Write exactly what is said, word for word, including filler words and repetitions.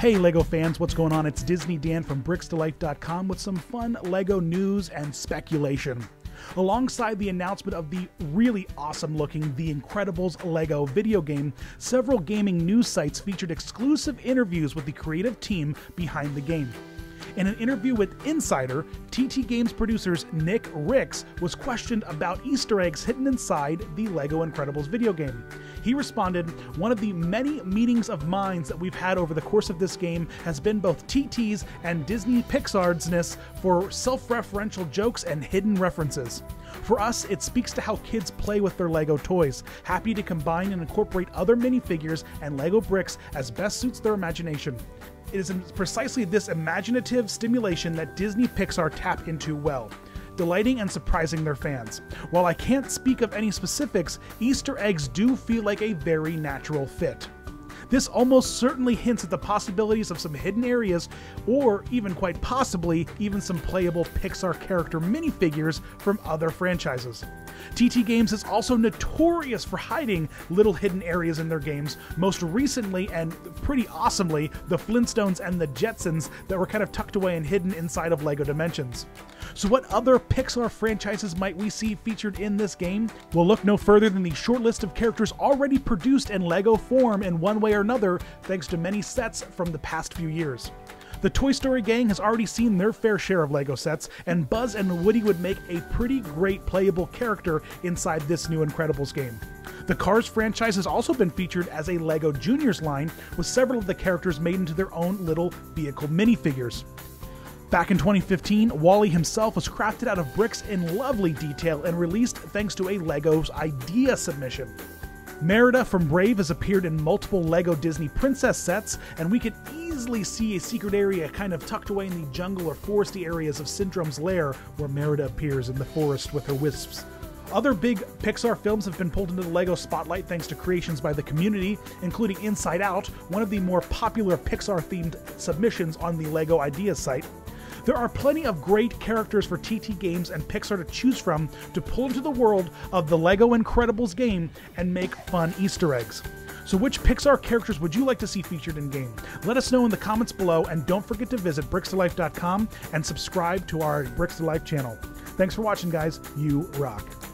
Hey LEGO fans, what's going on? It's Disney Dan from Bricks to Life dot com with some fun LEGO news and speculation. Alongside the announcement of the really awesome-looking The Incredibles LEGO video game, several gaming news sites featured exclusive interviews with the creative team behind the game. In an interview with Insider, T T Games producers Nick Rix was questioned about Easter eggs hidden inside the LEGO Incredibles video game. He responded, "One of the many meetings of minds that we've had over the course of this game has been both T T's and Disney Pixar's-ness for self-referential jokes and hidden references. For us, it speaks to how kids play with their LEGO toys, happy to combine and incorporate other minifigures and LEGO bricks as best suits their imagination. It is precisely this imaginative stimulation that Disney Pixar tap into well, delighting and surprising their fans. While I can't speak of any specifics, Easter eggs do feel like a very natural fit. This almost certainly hints at the possibilities of some hidden areas, or even quite possibly, even some playable Pixar character minifigures from other franchises. T T Games is also notorious for hiding little hidden areas in their games, most recently and pretty awesomely, the Flintstones and the Jetsons that were kind of tucked away and hidden inside of LEGO Dimensions. So what other Pixar franchises might we see featured in this game? We'll look no further than the short list of characters already produced in LEGO form in one way or another thanks to many sets from the past few years. The Toy Story gang has already seen their fair share of LEGO sets, and Buzz and Woody would make a pretty great playable character inside this new Incredibles game. The Cars franchise has also been featured as a LEGO Juniors line, with several of the characters made into their own little vehicle minifigures. Back in twenty fifteen, Wall-E himself was crafted out of bricks in lovely detail and released thanks to a LEGO's Idea submission. Merida from Brave has appeared in multiple LEGO Disney Princess sets, and we could easily see a secret area kind of tucked away in the jungle or foresty areas of Syndrome's Lair, where Merida appears in the forest with her wisps. Other big Pixar films have been pulled into the LEGO spotlight thanks to creations by the community, including Inside Out, one of the more popular Pixar-themed submissions on the LEGO Idea site. There are plenty of great characters for T T Games and Pixar to choose from to pull into the world of the LEGO Incredibles game and make fun Easter eggs. So which Pixar characters would you like to see featured in-game? Let us know in the comments below, and don't forget to visit Bricks to Life dot com and subscribe to our Bricks to Life channel. Thanks for watching, guys. You rock.